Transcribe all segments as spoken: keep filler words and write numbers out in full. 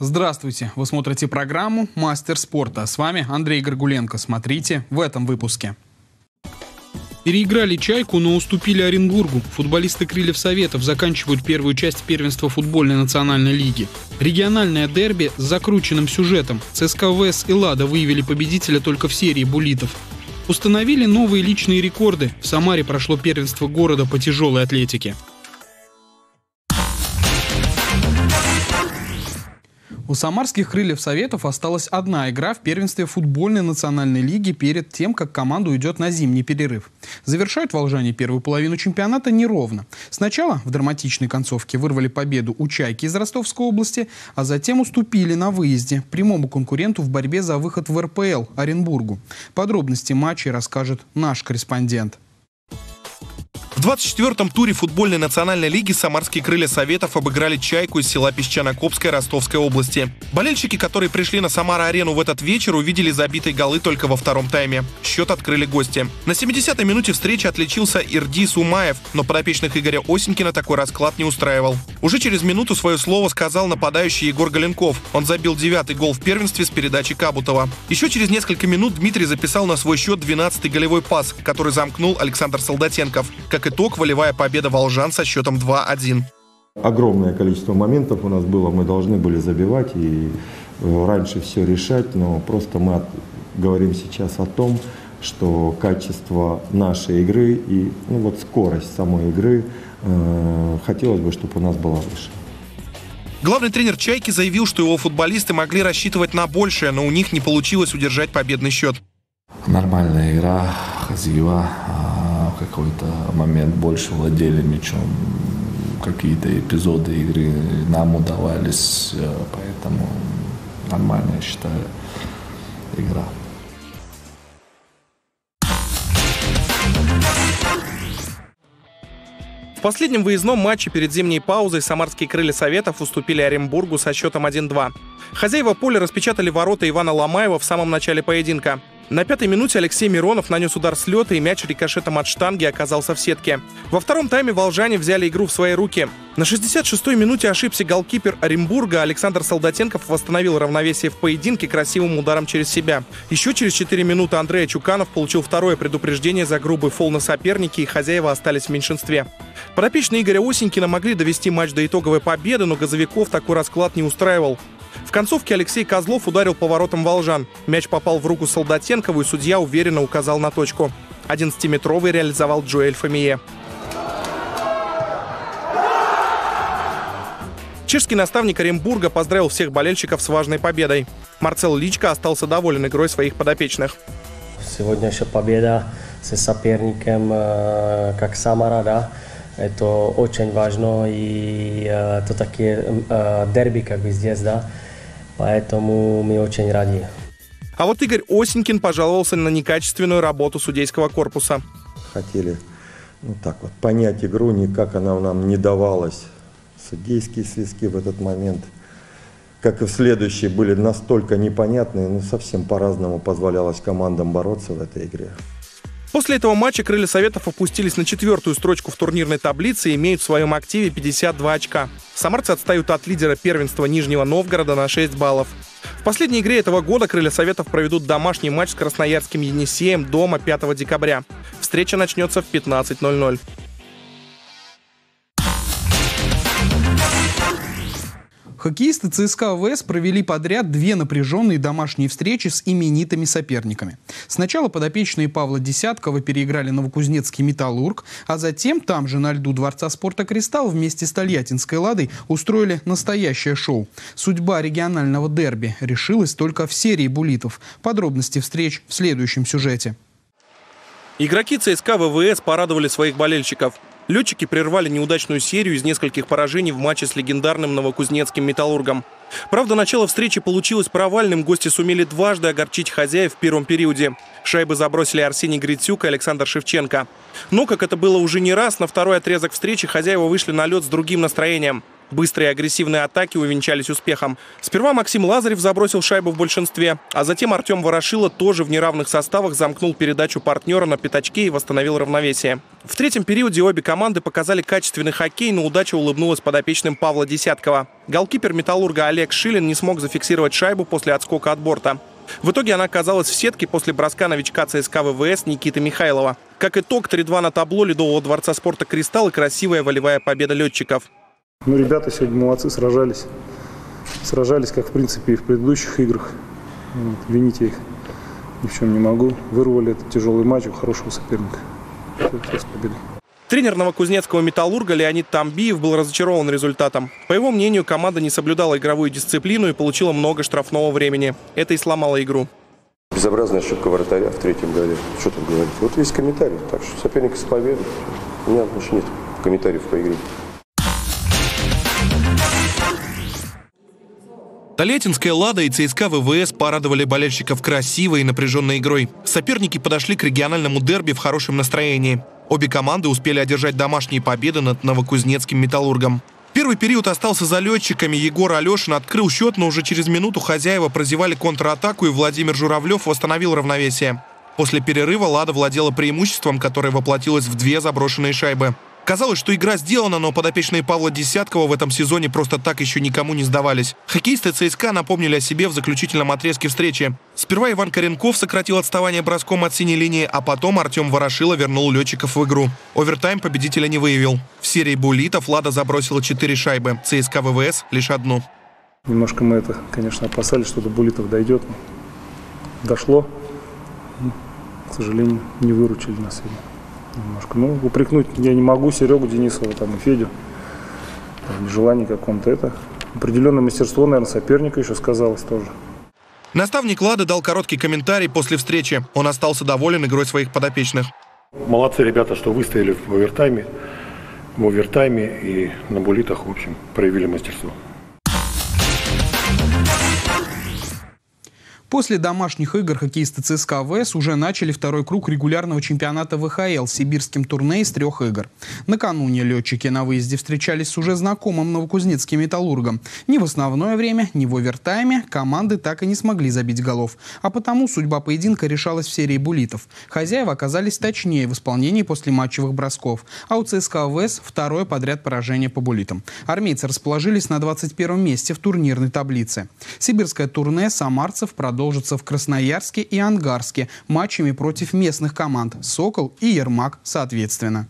Здравствуйте! Вы смотрите программу «Мастер спорта». С вами Андрей Горгуленко. Смотрите в этом выпуске. Переиграли «Чайку», но уступили Оренбургу. Футболисты «Крыльев Советов» заканчивают первую часть первенства футбольной национальной лиги. Региональное дерби с закрученным сюжетом. ЦСКА вэ вэ эс и «Лада» выявили победителя только в серии буллитов. Установили новые личные рекорды. В Самаре прошло первенство города по тяжелой атлетике. У самарских «Крыльев Советов» осталась одна игра в первенстве футбольной национальной лиги перед тем, как команда уйдет на зимний перерыв. Завершают волжане первую половину чемпионата неровно. Сначала в драматичной концовке вырвали победу у «Чайки» из Ростовской области, а затем уступили на выезде прямому конкуренту в борьбе за выход в эр пэ эл – Оренбургу. Подробности матчей расскажет наш корреспондент. В двадцать четвёртом туре футбольной национальной лиги самарские «Крылья Советов» обыграли «Чайку» из села Песчано-Копское Ростовской области. Болельщики, которые пришли на Самара-арену в этот вечер, увидели забитые голы только во втором тайме. Счет открыли гости. На семидесятой минуте встречи отличился Ирдис Умаев, но подопечных Игоря Осенькина такой расклад не устраивал. Уже через минуту свое слово сказал нападающий Егор Галенков. Он забил девятый гол в первенстве с передачи Кабутова. Еще через несколько минут Дмитрий записал на свой счет двенадцатый голевой пас, который замкнул Александр Солдатенков. Как и Итог, волевая победа волжан со счетом два один. Огромное количество моментов у нас было, мы должны были забивать и раньше все решать, но просто мы от... говорим сейчас о том, что качество нашей игры и ну вот скорость самой игры э, хотелось бы, чтобы у нас была выше. Главный тренер «Чайки» заявил, что его футболисты могли рассчитывать на большее, но у них не получилось удержать победный счет. Нормальная игра, хазива. Какой-то момент больше владели мячом, какие-то эпизоды игры нам удавались, поэтому нормальная, я считаю, игра. В последнем выездном матче перед зимней паузой самарские «Крылья Советов» уступили Оренбургу со счетом один-два. Хозяева поля распечатали ворота Ивана Ломаева в самом начале поединка. На пятой минуте Алексей Миронов нанес удар с лёта, и мяч рикошетом от штанги оказался в сетке. Во втором тайме волжане взяли игру в свои руки. На шестьдесят шестой минуте ошибся голкипер Оренбурга. Александр Солдатенков восстановил равновесие в поединке красивым ударом через себя. Еще через четыре минуты Андрей Чуканов получил второе предупреждение за грубый фол на соперники, и хозяева остались в меньшинстве. Подопечные Игоря Осенькина могли довести матч до итоговой победы, но газовиков такой расклад не устраивал. В концовке Алексей Козлов ударил по воротам волжан. Мяч попал в руку Солдатенкову, и судья уверенно указал на точку. одиннадцатиметровый реализовал Джоэль Фемие. Чешский наставник Оренбурга поздравил всех болельщиков с важной победой. Марцел Личка остался доволен игрой своих подопечных. Сегодняшняя победа со соперником, как Самара, да? Это очень важно, и это такие дерби, как бы здесь, да, поэтому мы очень рады. А вот Игорь Осенькин пожаловался на некачественную работу судейского корпуса. Хотели, ну так вот, понять игру, никак она нам не давалась. Судейские свистки в этот момент, как и в следующие, были настолько непонятные, но совсем по-разному позволялось командам бороться в этой игре. После этого матча «Крылья Советов» опустились на четвертую строчку в турнирной таблице и имеют в своем активе пятьдесят два очка. Самарцы отстают от лидера первенства Нижнего Новгорода на шесть баллов. В последней игре этого года «Крылья Советов» проведут домашний матч с красноярским «Енисеем» дома пятого декабря. Встреча начнется в пятнадцать ноль-ноль. Хоккеисты ЦСКА вэ вэ эс провели подряд две напряженные домашние встречи с именитыми соперниками. Сначала подопечные Павла Десяткова переиграли новокузнецкий «Металлург», а затем там же на льду Дворца спорта «Кристалл» вместе с тольяттинской «Ладой» устроили настоящее шоу. Судьба регионального дерби решилась только в серии буллитов. Подробности встреч в следующем сюжете. Игроки ЦСКА вэ вэ эс порадовали своих болельщиков. Летчики прервали неудачную серию из нескольких поражений в матче с легендарным новокузнецким «Металлургом». Правда, начало встречи получилось провальным. Гости сумели дважды огорчить хозяев в первом периоде. Шайбы забросили Арсений Грицюк и Александр Шевченко. Но, как это было уже не раз, на второй отрезок встречи хозяева вышли на лед с другим настроением. Быстрые агрессивные атаки увенчались успехом. Сперва Максим Лазарев забросил шайбу в большинстве, а затем Артем Ворошилов тоже в неравных составах замкнул передачу партнера на пятачке и восстановил равновесие. В третьем периоде обе команды показали качественный хоккей, но удача улыбнулась подопечным Павла Десяткова. Голкипер «Металлурга» Олег Шилин не смог зафиксировать шайбу после отскока от борта. В итоге она оказалась в сетке после броска новичка ЦСКА ВВС Никиты Михайлова. Как итог, три-два на табло Ледового дворца спорта «Кристалл» и красивая волевая победа летчиков. Ну, ребята сегодня молодцы, сражались. Сражались, как в принципе и в предыдущих играх. Вот, винить я их ни в чем не могу. Вырвали этот тяжелый матч у хорошего соперника. Тренер новокузнецкого «Металлурга» Леонид Тамбиев был разочарован результатом. По его мнению, команда не соблюдала игровую дисциплину и получила много штрафного времени. Это и сломало игру. Безобразная ошибка вратаря в третьем голе. Что там говорить? Вот весь комментарий. Так что соперник с победой. У меня больше нет комментариев по игре. Тольяттинская «Лада» и ЦСКА ВВС порадовали болельщиков красивой и напряженной игрой. Соперники подошли к региональному дерби в хорошем настроении. Обе команды успели одержать домашние победы над новокузнецким «Металлургом». Первый период остался за летчиками. Егор Алешин открыл счет, но уже через минуту хозяева прозевали контратаку, и Владимир Журавлев восстановил равновесие. После перерыва «Лада» владела преимуществом, которое воплотилось в две заброшенные шайбы. Казалось, что игра сделана, но подопечные Павла Десяткова в этом сезоне просто так еще никому не сдавались. Хоккеисты ЦСКА напомнили о себе в заключительном отрезке встречи. Сперва Иван Коренков сократил отставание броском от синей линии, а потом Артем Ворошилов вернул летчиков в игру. Овертайм победителя не выявил. В серии буллитов «Лада» забросила четыре шайбы, ЦСКА ВВС лишь одну. Немножко мы это, конечно, опасались, что до буллитов дойдет. Дошло. И, к сожалению, не выручили нас сегодня. Немножко. Ну, упрекнуть я не могу Серегу Денисова там, и Федю. В желании каком-то это. Определенное мастерство, наверное, соперника еще сказалось тоже. Наставник «Лады» дал короткий комментарий после встречи. Он остался доволен игрой своих подопечных. Молодцы ребята, что выстояли в овертайме, в овертайме и на буллитах, в общем, проявили мастерство. После домашних игр хоккеисты ЦСКА ВВС уже начали второй круг регулярного чемпионата ВХЛ с сибирским турне из трех игр. Накануне летчики на выезде встречались с уже знакомым новокузнецким «Металлургом». Ни в основное время, ни в овертайме команды так и не смогли забить голов. А потому судьба поединка решалась в серии буллитов. Хозяева оказались точнее в исполнении после матчевых бросков. А у ЦСКА ВВС второе подряд поражение по буллитам. Армейцы расположились на двадцать первом месте в турнирной таблице. Сибирское турне самарцев продолжилось. Продолжатся в Красноярске и Ангарске матчами против местных команд «Сокол» и «Ермак» соответственно.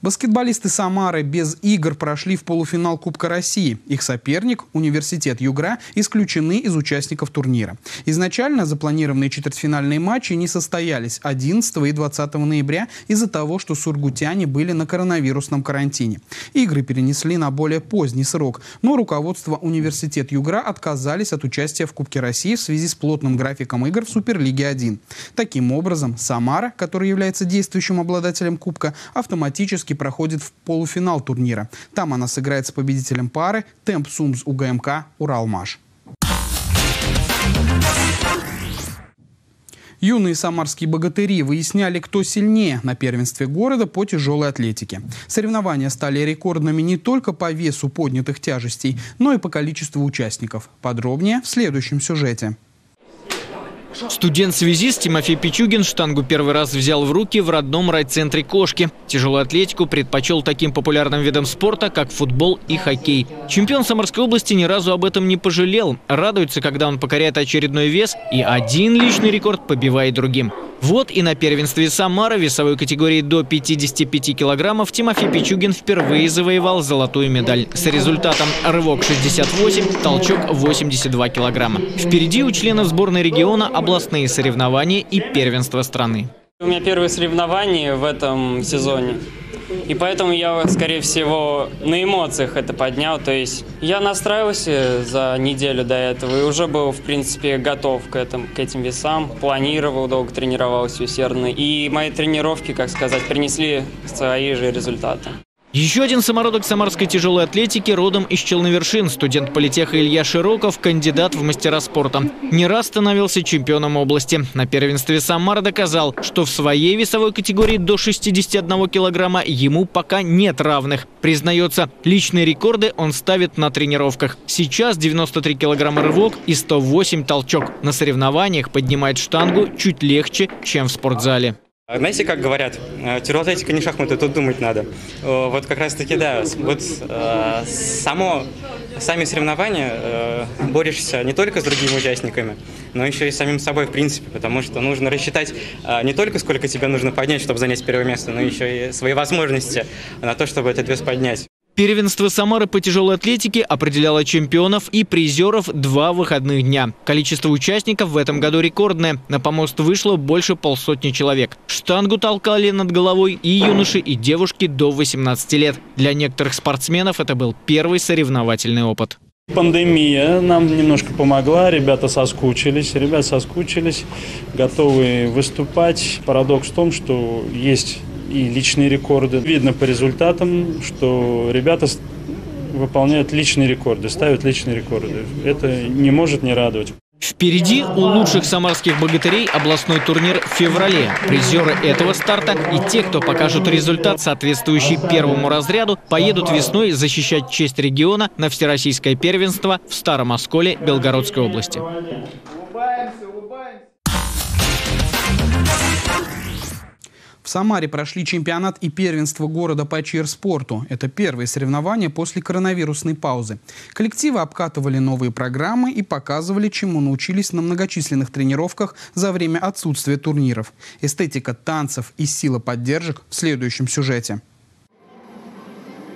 Баскетболисты Самары без игр прошли в полуфинал Кубка России. Их соперник, Университет Югра, исключены из участников турнира. Изначально запланированные четвертьфинальные матчи не состоялись одиннадцатого и двадцатого ноября из-за того, что сургутяне были на коронавирусном карантине. Игры перенесли на более поздний срок, но руководство Университет Югра отказались от участия в Кубке России в связи с плотным графиком игр в Суперлиге один. Таким образом, Самара, которая является действующим обладателем Кубка, автоматически проходит в полуфинал турнира. Там она сыграет с победителем пары «Темп Сумс УГМК Уралмаш». Юные самарские богатыри выясняли, кто сильнее на первенстве города по тяжелой атлетике. Соревнования стали рекордными не только по весу поднятых тяжестей, но и по количеству участников. Подробнее в следующем сюжете. Студент-связист Тимофей Пичугин штангу первый раз взял в руки в родном райцентре Кошки. Тяжелую атлетику предпочел таким популярным видом спорта, как футбол и хоккей. Чемпион Самарской области ни разу об этом не пожалел. Радуется, когда он покоряет очередной вес, и один личный рекорд побивает другим. Вот и на первенстве Самары весовой категории до пятидесяти пяти килограммов Тимофей Пичугин впервые завоевал золотую медаль. С результатом рывок шестьдесят восемь, толчок восемьдесят два килограмма. Впереди у членов сборной региона областные соревнования и первенство страны. У меня первые соревнования в этом сезоне. И поэтому я, скорее всего, на эмоциях это поднял. То есть я настраивался за неделю до этого и уже был, в принципе, готов к, этому, к этим весам. Планировал, долго тренировался усердно. И мои тренировки, как сказать, принесли свои же результаты. Еще один самородок самарской тяжелой атлетики родом из Челновершин. Студент политеха Илья Широков – кандидат в мастера спорта. Не раз становился чемпионом области. На первенстве Самара доказал, что в своей весовой категории до шестидесяти одного килограмма ему пока нет равных. Признается, личные рекорды он ставит на тренировках. Сейчас девяносто три килограмма рывок и сто восемь толчок. На соревнованиях поднимает штангу чуть легче, чем в спортзале. Знаете, как говорят, тяжелоатлетика не шахматы, тут думать надо. Вот как раз-таки, да, вот само, сами соревнования борешься не только с другими участниками, но еще и с самим собой, в принципе, потому что нужно рассчитать не только сколько тебе нужно поднять, чтобы занять первое место, но еще и свои возможности на то, чтобы этот вес поднять. Первенство Самары по тяжелой атлетике определяло чемпионов и призеров два выходных дня. Количество участников в этом году рекордное. На помост вышло больше полсотни человек. Штангу толкали над головой и юноши, и девушки до восемнадцати лет. Для некоторых спортсменов это был первый соревновательный опыт. Пандемия нам немножко помогла, ребята соскучились, ребята соскучились, готовы выступать. Парадокс в том, что есть и личные рекорды. Видно по результатам, что ребята выполняют личные рекорды, ставят личные рекорды. Это не может не радовать. Впереди у лучших самарских богатырей областной турнир в феврале. Призеры этого старта и те, кто покажут результат, соответствующий первому разряду, поедут весной защищать честь региона на всероссийское первенство в Старом Осколе Белгородской области. В Самаре прошли чемпионат и первенство города по чирспорту. Это первые соревнования после коронавирусной паузы. Коллективы обкатывали новые программы и показывали, чему научились на многочисленных тренировках за время отсутствия турниров. Эстетика танцев и сила поддержек в следующем сюжете.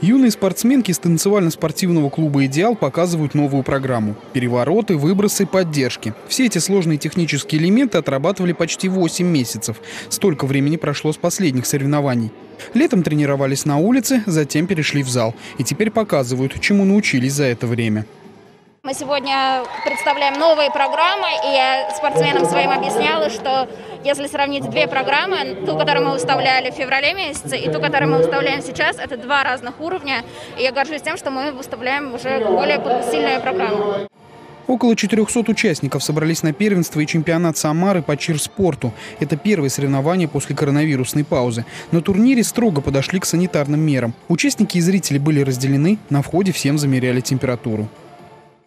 Юные спортсменки из танцевально-спортивного клуба «Идеал» показывают новую программу. Перевороты, выбросы, поддержки. Все эти сложные технические элементы отрабатывали почти восемь месяцев. Столько времени прошло с последних соревнований. Летом тренировались на улице, затем перешли в зал. И теперь показывают, чему научились за это время. Мы сегодня представляем новые программы, и я спортсменам своим объясняла, что если сравнить две программы, ту, которую мы выставляли в феврале месяце, и ту, которую мы выставляем сейчас, это два разных уровня. И я горжусь тем, что мы выставляем уже более сильные программы. Около четырёхсот участников собрались на первенство и чемпионат Самары по чирспорту. Это первые соревнования после коронавирусной паузы. На турнире строго подошли к санитарным мерам. Участники и зрители были разделены, на входе всем замеряли температуру.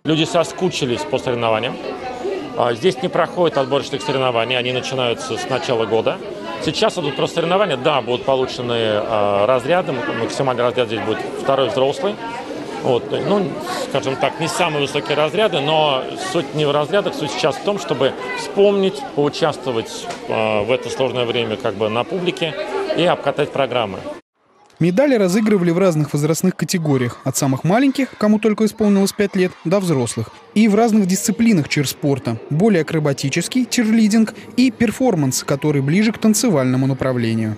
Люди соскучились по соревнованиям. Здесь не проходят отборочных соревнований, они начинаются с начала года. Сейчас идут просто соревнования, да, будут получены разряды, максимальный разряд здесь будет второй взрослый. Вот, ну, скажем так, не самые высокие разряды, но суть не в разрядах, суть сейчас в том, чтобы вспомнить, поучаствовать в это сложное время как бы на публике и обкатать программы. Медали разыгрывали в разных возрастных категориях. От самых маленьких, кому только исполнилось пять лет, до взрослых. И в разных дисциплинах чирспорта. Более акробатический, чирлидинг и перформанс, который ближе к танцевальному направлению.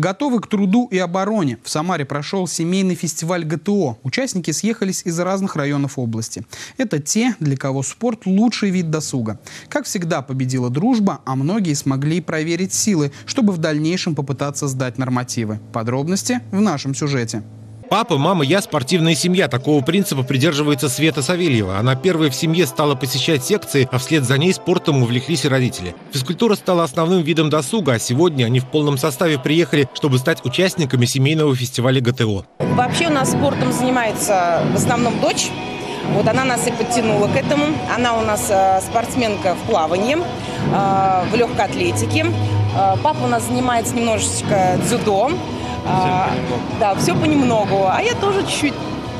Готовы к труду и обороне. В Самаре прошел семейный фестиваль ГТО. Участники съехались из разных районов области. Это те, для кого спорт – лучший вид досуга. Как всегда, победила дружба, а многие смогли проверить силы, чтобы в дальнейшем попытаться сдать нормативы. Подробности в нашем сюжете. Папа, мама, я – спортивная семья. Такого принципа придерживается Света Савельева. Она первой в семье стала посещать секции, а вслед за ней спортом увлеклись и родители. Физкультура стала основным видом досуга, а сегодня они в полном составе приехали, чтобы стать участниками семейного фестиваля ГТО. Вообще у нас спортом занимается в основном дочь. Вот она нас и подтянула к этому. Она у нас спортсменка в плавании, в легкой атлетике. Папа у нас занимается немножечко дзюдо. А, да, все понемногу. А я тоже чуть-чуть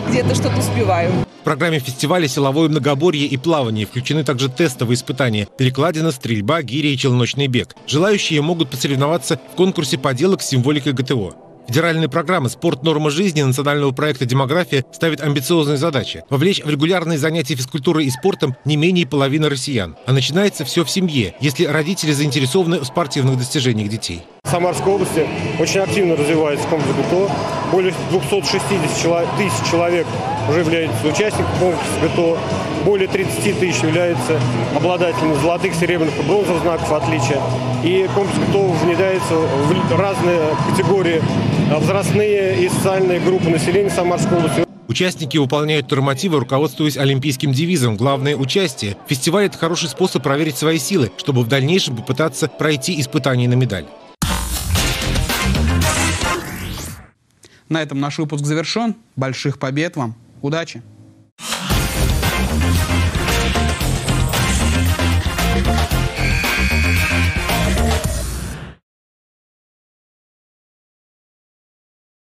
где-то что-то успеваю. В программе фестиваля силовое многоборье и плавание. Включены также тестовые испытания. Перекладина, стрельба, гири и челночный бег. Желающие могут посоревноваться в конкурсе поделок с символикой ГТО. Федеральная программа «Спорт. Норма жизни» национального проекта «Демография» ставит амбициозные задачи. Вовлечь в регулярные занятия физкультурой и спортом не менее половины россиян. А начинается все в семье, если родители заинтересованы в спортивных достижениях детей. В Самарской области очень активно развивается комплекс ГТО. более двухсот шестидесяти тысяч человек уже являются участниками конкурса ГТО, более тридцати тысяч являются обладателями золотых, серебряных и бронзовых знаков отличия. И конкурс ГТО внедряется в разные категории, возрастные и социальные группы населения Самарской области. Участники выполняют нормативы, руководствуясь олимпийским девизом «Главное участие». Фестиваль – это хороший способ проверить свои силы, чтобы в дальнейшем попытаться пройти испытания на медаль. На этом наш выпуск завершен. Больших побед вам. Удачи!